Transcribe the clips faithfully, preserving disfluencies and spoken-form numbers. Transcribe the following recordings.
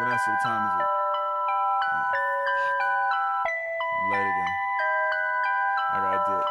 Vanessa, what time is it? Oh, late again. I gotta do it.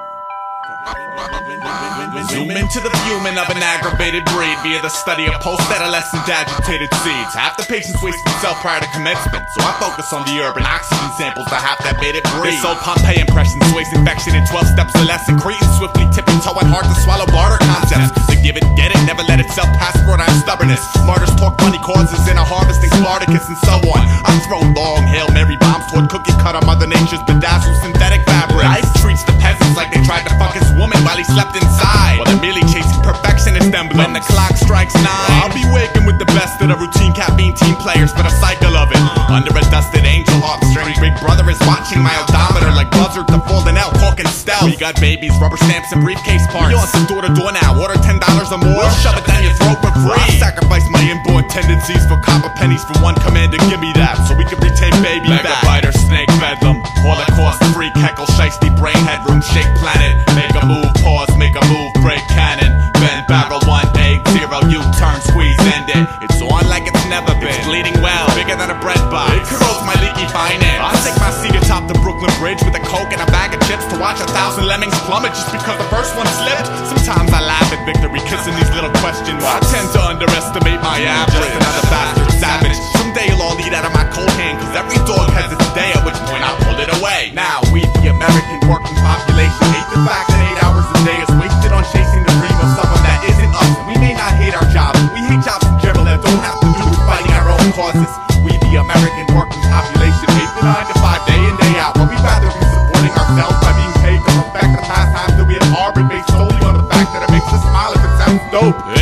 Zoom into the fuming of an aggravated breed via the study of post-adolescent agitated seeds. Half the patients wasted itself prior to commencement, so I focus on the urban oxygen samples, the half that made it breathe. This old Pompeii impression sways infection in twelve steps or less, increasing swiftly tippy-toeing hard to swallow barter concepts. To give it, get it, never let itself pass broad-eyed stubbornness. Martyrs talk money causes in a harvesting Spartacus and so on. I throw long Hail Mary bombs toward cookie-cutter Mother Nature's bedazzled synthetic fabric. Life treats the peasants like they tried to fuck his woman while he slept inside, while they're merely chasing perfectionist emblems. When the clock strikes nine, I'll be waking with the best of the routine caffeine team players, but a cycle of it. Under a dusted angel harp string, Big Brother is watching my odometer like buzzard to falling out, talking stealth. We got babies, rubber stamps, and briefcase parts. We on some door to door now, order ten dollars or more, we'll shove it down your throat for free. I sacrifice my inborn tendencies for copper pennies for one commander, give me that, so we can retain baby back. Megabyter, snake bedlam, holocaust free, heckle, shiesty brain headroom, shake planet. Make a move, pause, make a move, break cannon, bend barrel, one, egg, zero, U-turn, squeeze, end it. It's on like it's never been, it's bleeding well, bigger than a bread box, it curls my leaky finance. I'll take my seat atop the Brooklyn Bridge with a Coke and a bag of chips to watch a thousand lemmings plummet just because the first one slipped. Sometimes I laugh at victory, kissing these little questions. I tend to underestimate my average, just another bastard savage. Someday you'll all eat out of my cold hand, cause every dog has its day, at which point I'll pull it away. Now we, the American working population, hate the fact that eight hours a day is wasted on chasing the dream of someone that isn't us. We may not hate our jobs, we hate jobs in general that don't have to do with fighting our own causes. We, the American working population, hate the nine to five day in, day out, but we'd rather be supporting ourselves by being paid to perfect the pastimes that we have harbored based solely on the fact that it makes us smile if it sounds dope.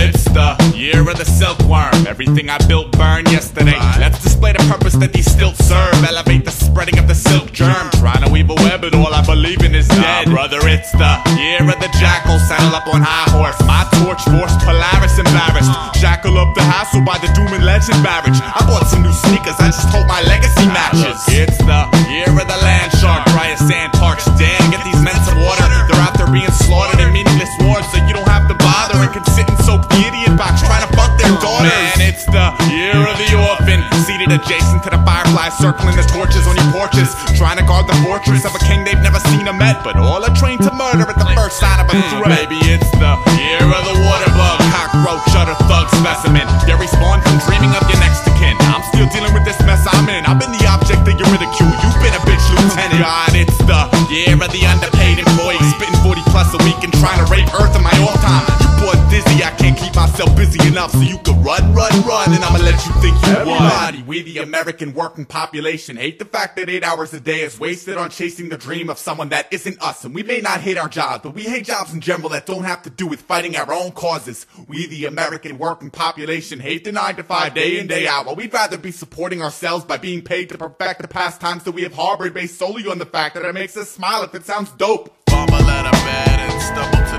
It's the year of the silkworm. Everything I built burned yesterday. Let's display the purpose that these still serve. Elevate the spreading of the silk germ. Trying to weave a web and all I believe in is dead. Nah, brother, it's the year of the jackal. Saddle up on high horse. My torch forced Polaris embarrassed. Jackal up the hassle by the doom and legend marriage. I bought some new sneakers, I just hope my legacy matches. It's the year of the land shark. Dry as sand parched. Damn, get these men some water. They're out there being slaughtered in meaningless wars, so you don't have to bother and can sit and soak the idiot box trying to fuck their daughters. Man, it's the year of the orphan. Seated adjacent to the fireflies, circling the torches on your porches, trying to guard the fortress of a king they've never seen or met, but all are trained to murder at the first sign of a threat. Maybe it's the year of the water bug, cockroach, shutter thug specimen. You respawn from dreaming of your next to kin. I'm still dealing with this mess I'm in. I've been the object of your ridicule, you've been a bitch lieutenant. God, it's the year of the underpaid employee, spitting forty plus a week and trying to rape Earth in my off time. You bought dizzy, I can't keep myself busy enough, so you could run, run, run, and I'ma let you think you won. Everybody, we the American working population, hate the fact that eight hours a day is wasted on chasing the dream of someone that isn't us. And we may not hate our jobs, but we hate jobs in general that don't have to do with fighting our own causes. We the American working population hate the nine to five day in, day out, while we'd rather be supporting ourselves by being paid to perfect the pastimes that we have harbored based solely on the fact that it makes us smile if it sounds dope. Bumble at a bed and stumble